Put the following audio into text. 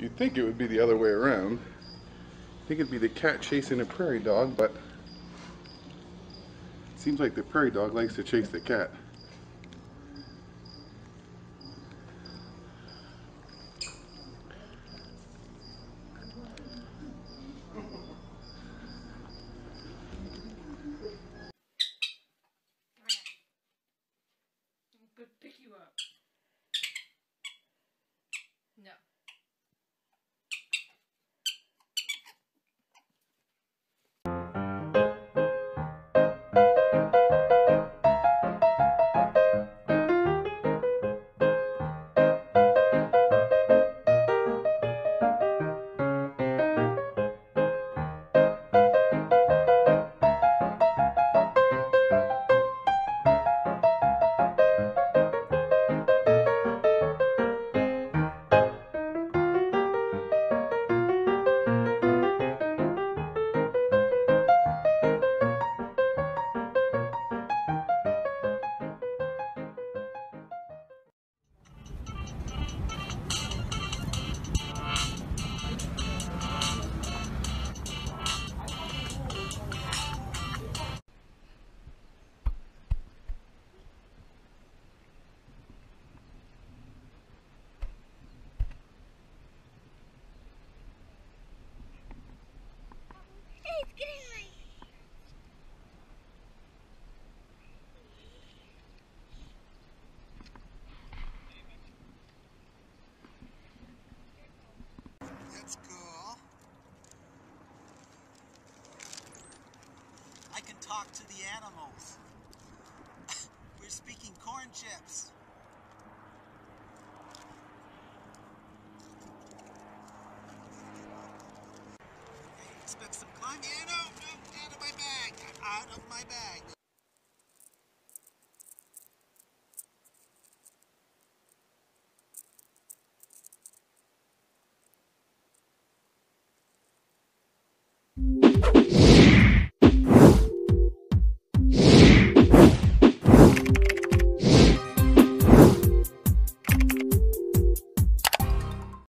You'd think it would be the other way around. I think it'd be the cat chasing a prairie dog, but it seems like the prairie dog likes to chase the cat. Talk to the animals. We're speaking corn chips. Expect some climbing. Out of my bag.